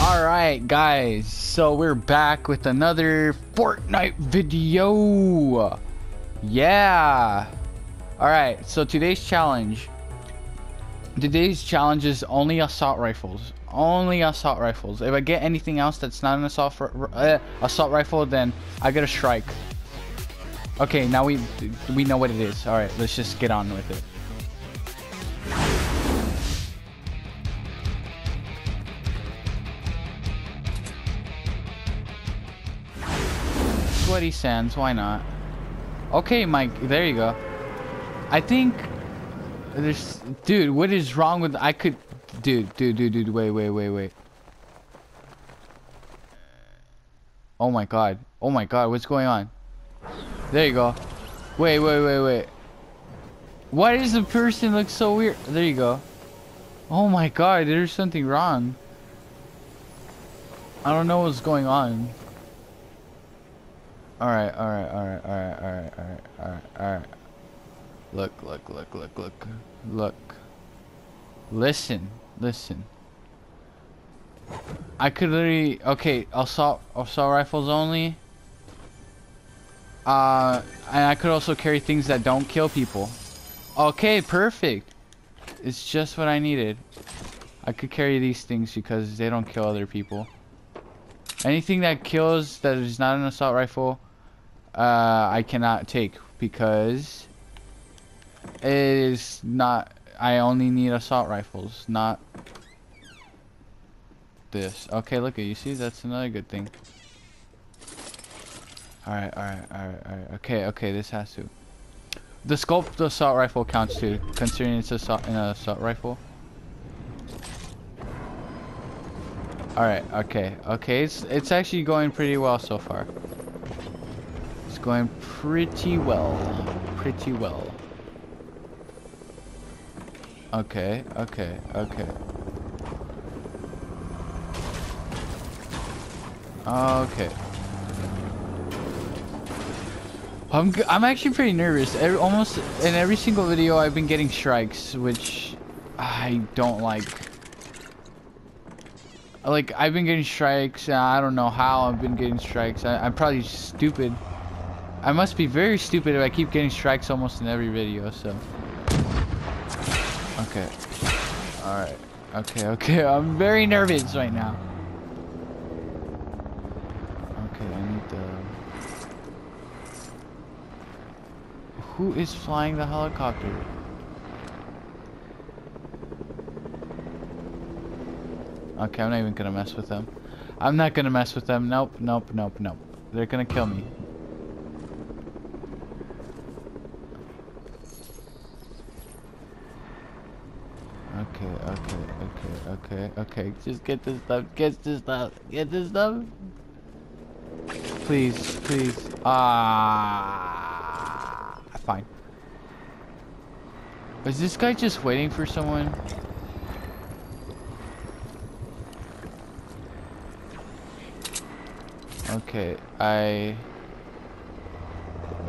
Alright guys, so we're back with another Fortnite video. Yeah. Alright, so today's challenge. Today's challenge is only assault rifles. Only assault rifles. If I get anything else that's not an assault rifle, then I get a strike. Okay, now we know what it is. All right, let's just get on with it. Sweaty sands, why not? Okay, Mike, there you go. I think there's, dude, what is wrong with, I could, dude, wait. Oh my God, what's going on? There you go. Wait. Why does the person look so weird? There you go. Oh my God, there's something wrong. I don't know what's going on. Alright. Look. Listen. I could literally, okay, assault rifles only. And I could also carry things that don't kill people. Okay, perfect. It's just what I needed. I could carry these things because they don't kill other people. Anything that kills that is not an assault rifle, I cannot take because it is not. I only need assault rifles, not this. Okay, look at you. See, that's another good thing. Alright. Okay, this has to. The scope, the assault rifle counts too, considering it's an assault rifle. Alright, okay, it's actually going pretty well so far. It's going pretty well. Okay. Okay. I'm actually pretty nervous. Almost in every single video I've been getting strikes, which I don't like. Like, I've been getting strikes, and I don't know how I've been getting strikes. I'm probably stupid. I must be very stupid if I keep getting strikes almost in every video, so. Okay. Alright. Okay. I'm very nervous right now. Okay, I need the... Who is flying the helicopter? Okay, I'm not even gonna mess with them. Nope. They're gonna kill me. Okay. Just get this stuff. Please. Fine. Is this guy just waiting for someone? Okay,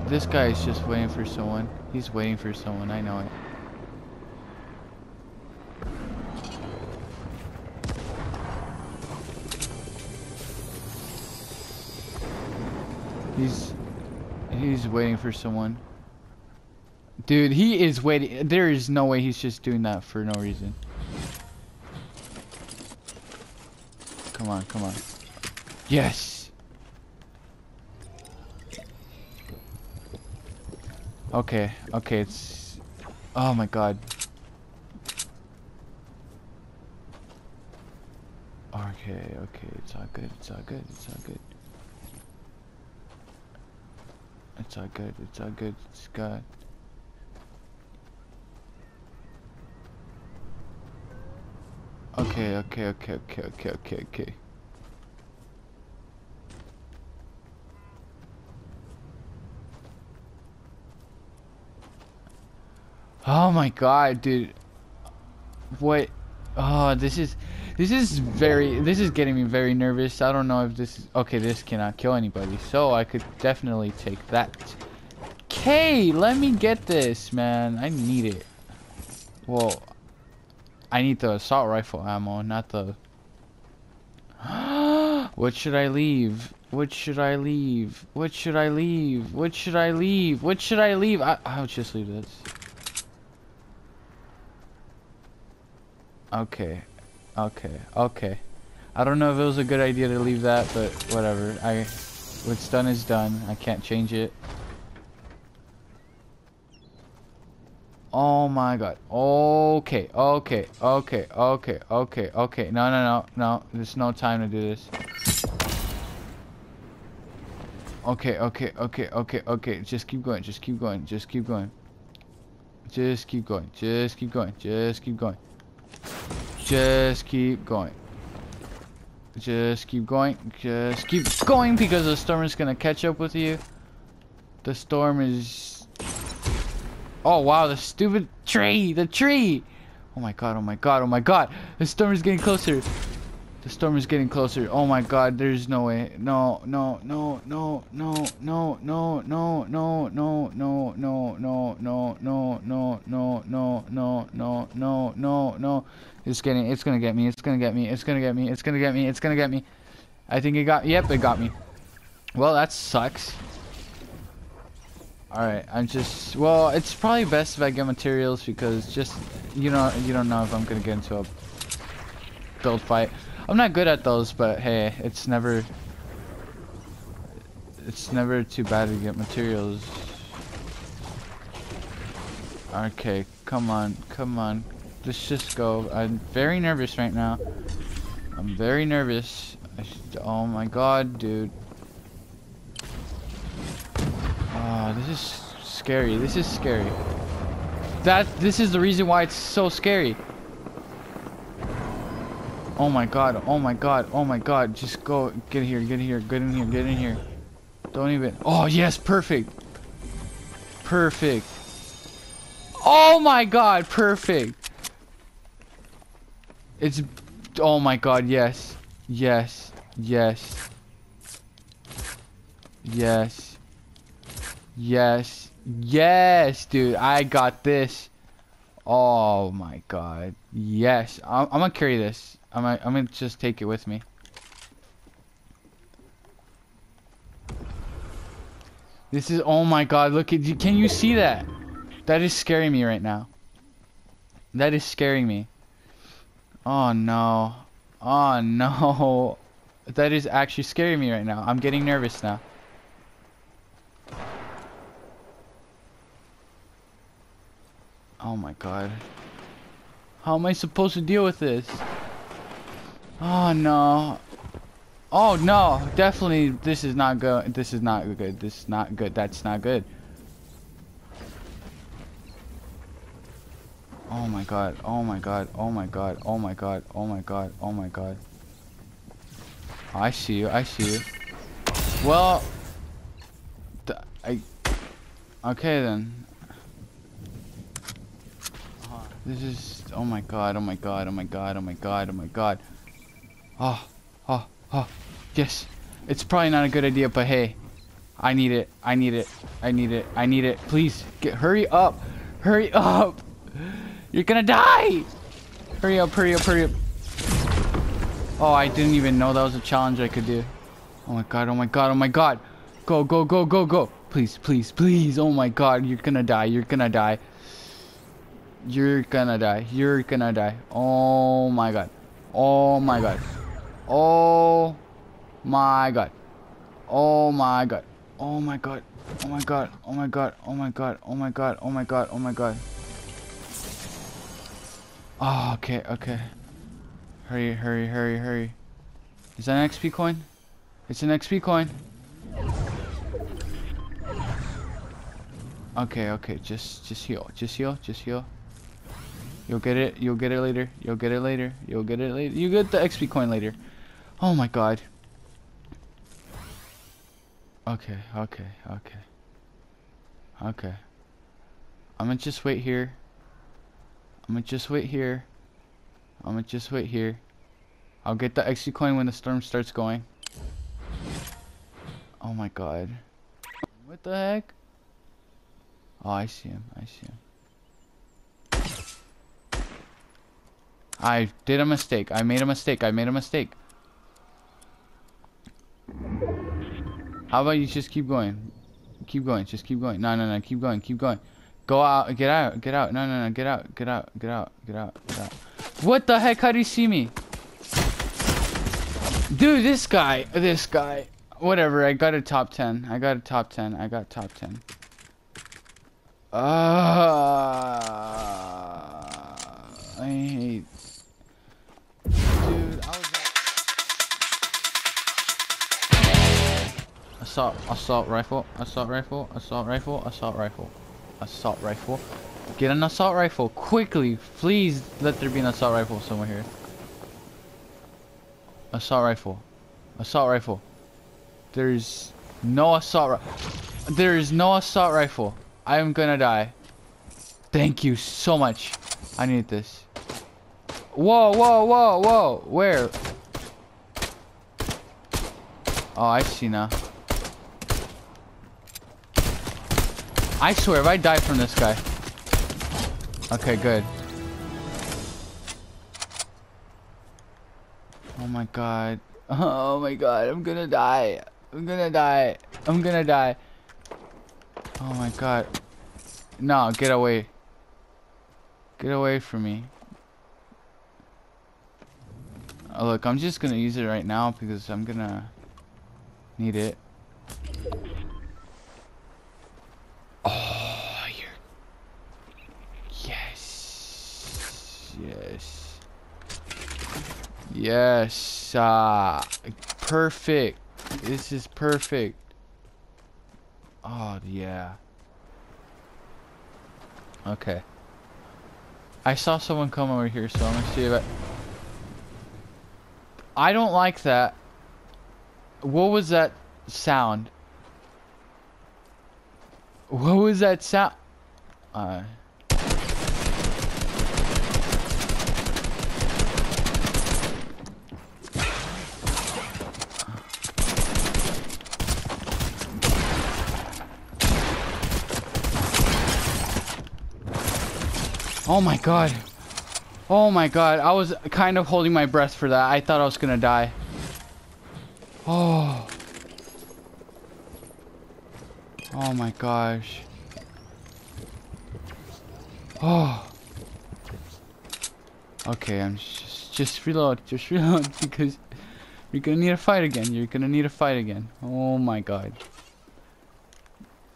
this guy is just waiting for someone. He's waiting for someone, I know it. He's waiting for someone. Dude, he is waiting. There is no way he's just doing that for no reason. Come on. Yes! Okay, it's... Oh my God. Okay, it's all good. It's all good. It's good. Okay. Oh my God, dude. What? Oh, this is getting me very nervous. I don't know if this is, okay, this cannot kill anybody. So I could definitely take that Hey, let me get this, man. I need it. Well, I need the assault rifle ammo, not the... What should I leave? What should I leave? What should I leave? What should I leave? What should I leave? I'll just leave this. Okay. Okay. Okay. I don't know if it was a good idea to leave that, but whatever. What's done is done. I can't change it. Oh my god. Okay, okay, okay, okay, okay, okay. No, no, no, no. There's no time to do this. Okay, okay, okay, okay, okay. Just keep going, just keep going, just keep going. Just keep going, just keep going, just keep going. Just keep going. Just keep going, just keep going, because the storm is gonna catch up with you. The storm is... Oh wow, the stupid tree! The tree! Oh my god, oh my god, oh my god! The storm is getting closer! The storm is getting closer. Oh my god, there's no way. No, no, no, no, no, no, no, no, no, no, no, no, no, no, no, no, no, no, no, no, no, no, no. It's gonna get me, it's gonna get me, it's gonna get me, it's gonna get me, it's gonna get me. I think it got, yep, it got me. Well, that sucks. Alright, I'm just... Well, it's probably best if I get materials because just... you don't know if I'm gonna get into a build fight. I'm not good at those, but hey, it's never... It's never too bad to get materials. Okay, come on, come on. Let's just go. I'm very nervous right now. I'm very nervous. Oh my god, dude. Oh, this is scary. This is scary. This is the reason why it's so scary. Oh my god. Oh my god. Oh my god. Just go. Get here. Get here. Get in here. Get in here. Don't even. Oh yes. Perfect. Perfect. Oh my god. Perfect. It's. Oh my god. Yes. Yes. Yes. Yes. Yes, yes, dude, I got this. Oh my god, yes. I'm gonna carry this. I'm gonna just take it with me. This is, oh my god, look at you. Can you see that? That is scaring me right now. That is scaring me. Oh no, oh no, that is actually scaring me right now. I'm getting nervous now. Oh my god. How am I supposed to deal with this? Oh no. Oh no. Definitely this is not good. This is not good. This is not good. That's not good. Oh my god. Oh my god. Oh my god. Oh my god. Oh my god. Oh my god. I see you. I see you. Well. Okay then. This is, oh my god, oh my god, oh my god, oh my god, oh my god. Oh, oh, oh, yes. It's probably not a good idea, but hey, I need it, I need it, I need it, I need it. Please, hurry up, hurry up. You're gonna die. Hurry up, hurry up, hurry up. Oh, I didn't even know that was a challenge I could do. Oh my god, oh my god, oh my god. Go, go, go, go, go. Please, please, please. Oh my god, you're gonna die, you're gonna die. You're gonna die. You're gonna die. Oh my god. Oh my god. Oh my god. Oh my god. Oh my god. Oh my god. Oh my god. Oh my god. Oh my god. Oh my god. Oh my god. Oh, okay. Okay. Hurry, hurry, hurry, hurry. Is that an XP coin? It's an XP coin. Okay, okay. Just heal. Just heal. Just heal. You'll get it. You'll get it later. You'll get it later. You'll get it later. You get the XP coin later. Oh my god. Okay. Okay. Okay. Okay. I'm gonna just wait here. I'm gonna just wait here. I'm gonna just wait here. I'll get the XP coin when the storm starts going. Oh my god. What the heck? Oh, I see him, I see him. I did a mistake, I made a mistake, I made a mistake. How about you just keep going? Keep going, just keep going. No, no, no, keep going, keep going. Go out, get out, get out. No, no, no, get out, get out, get out, get out, get out. What the heck, how do you see me? Dude, this guy. Whatever, I got a top 10. I got top 10. I hate... Dude, I was... Assault rifle. Get an assault rifle, quickly. Please let there be an assault rifle somewhere here. Assault rifle. There's no assault rifle. There is no assault rifle. I am gonna die. Thank you so much. I need this. Whoa, whoa, whoa, whoa. Where? Oh, I see now. I swear, if I die from this guy. Okay, good. Oh my god. Oh my god, I'm gonna die. I'm gonna die. Oh my god. No, get away. Get away from me. Oh, look, I'm just gonna use it right now because I'm gonna need it. Yes, perfect. This is perfect. Oh, yeah. Okay. I saw someone come over here, so I'm gonna see if I don't like that. What was that sound? What was that sound? Oh my god. Oh my god. I was kind of holding my breath for that. I thought I was gonna die. Oh. Oh my gosh. Oh. Okay, I'm just reload. Just reload because you're gonna need a fight again. Oh my god.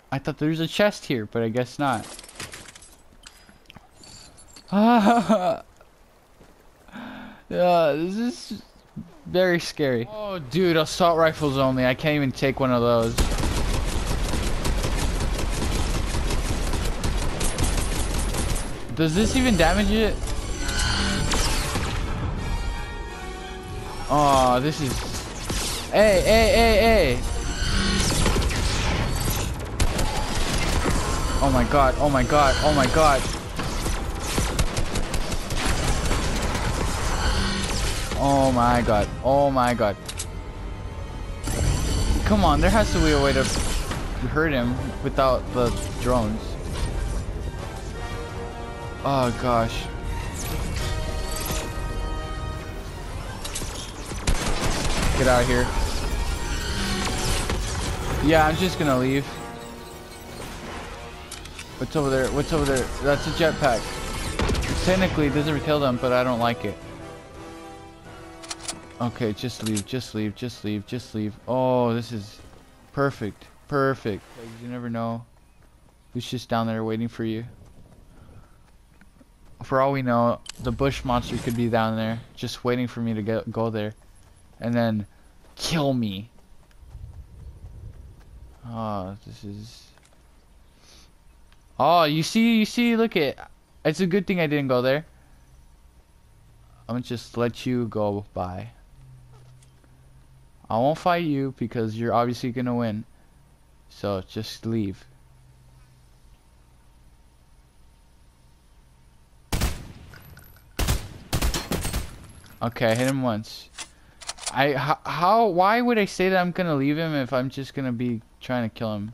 I thought there was a chest here, but I guess not. Yeah, this is very scary. Oh, dude, assault rifles only. I can't even take one of those. Does this even damage it? Oh, this is... Hey. Oh my god. Oh my god. Come on, there has to be a way to hurt him without the drones. Oh gosh. Get out of here. Yeah, I'm just gonna leave. What's over there? That's a jetpack. Technically, it doesn't kill them, but I don't like it. Okay, just leave. Oh, this is perfect. You never know who's just down there waiting for you. For all we know, the bush monster could be down there, just waiting for me to go there, and then kill me. Oh, this is... Oh, you see, look it. It's a good thing I didn't go there. I'm gonna just let you go by. I won't fight you because you're obviously gonna win. So just leave. Okay, I hit him once. Why would I say that I'm gonna leave him if I'm just gonna be trying to kill him?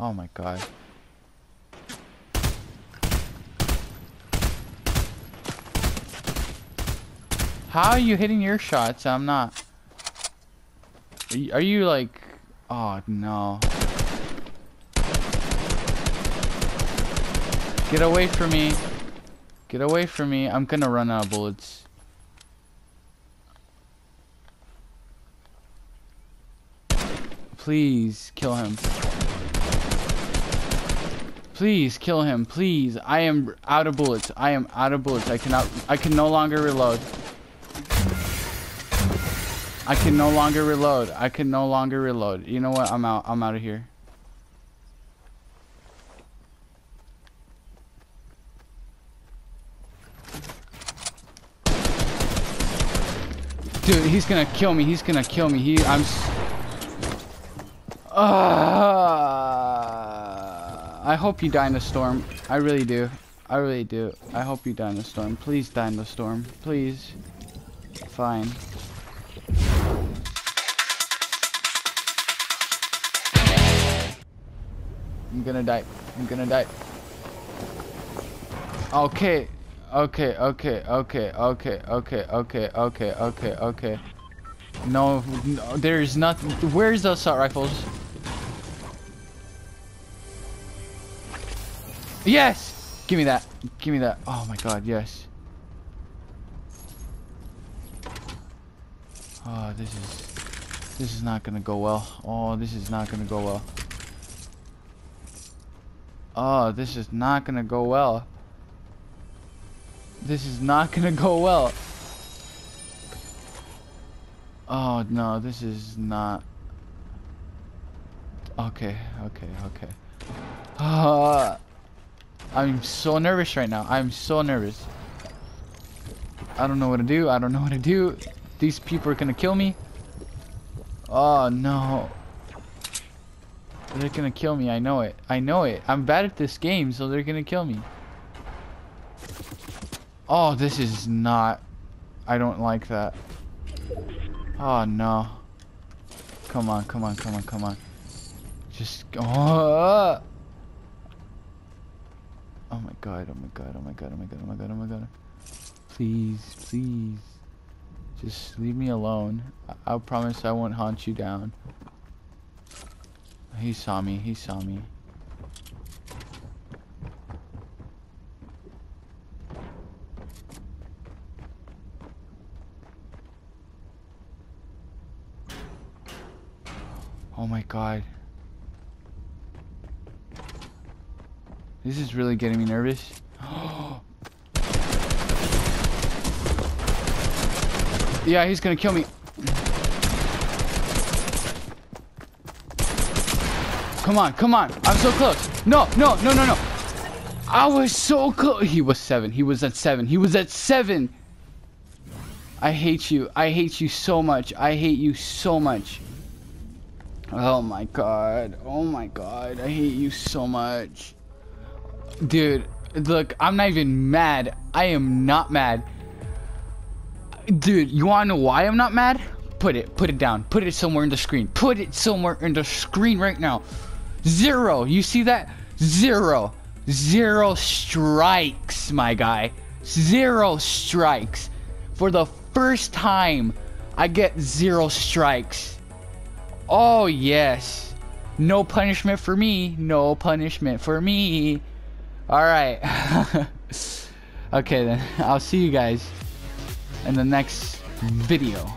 Oh my god. How are you hitting your shots? I'm not. Are you like... Oh no. Get away from me. Get away from me. I'm gonna run out of bullets. Please kill him. Please kill him. Please. I am out of bullets. I am out of bullets. I can no longer reload. I can no longer reload. I can no longer reload. You know what? I'm out. I'm out of here. Dude, he's gonna kill me. He's gonna kill me. I hope you die in the storm. I really do. I really do. I hope you die in the storm. Please die in the storm. Please. Fine. I'm gonna die. I'm gonna die. Okay. Okay, okay, okay, okay, okay, okay, okay, okay, okay. No, no, there's nothing. Where's the assault rifles? Yes! Give me that. Give me that. Oh my god, yes. Oh, this is not gonna go well. Oh, this is not gonna go well. Oh, this is not gonna go well. This is not gonna go well. Oh no, this is not. Okay, okay, okay. I'm so nervous right now. I'm so nervous. I don't know what to do. I don't know what to do. These people are gonna kill me. Oh no. They're gonna kill me. I know it. I know it. I'm bad at this game, so they're gonna kill me. Oh, this is not... I don't like that. Oh, no. Come on, come on, come on, come on. Just go... Oh. Oh my god, oh my god, oh my god, oh my god, oh my god, oh my god. Please, please. Just leave me alone. I promise I won't hunt you down. He saw me, he saw me. Oh my god. This is really getting me nervous. Yeah, he's gonna kill me. Come on, come on. I'm so close. No, no, no, no, no. I was so close. He was 7. He was at 7. He was at 7. I hate you. I hate you so much. I hate you so much. Oh my god. Oh my god. I hate you so much. Dude, look, I'm not even mad. I am not mad. Dude, you wanna know why I'm not mad? Put it down. Put it somewhere in the screen. Put it somewhere in the screen right now. 0. You see that? 0. 0 strikes, my guy. 0 strikes. For the first time, I get 0 strikes. Oh, yes. No punishment for me. No punishment for me. Alright. Okay, then. I'll see you guys in the next video.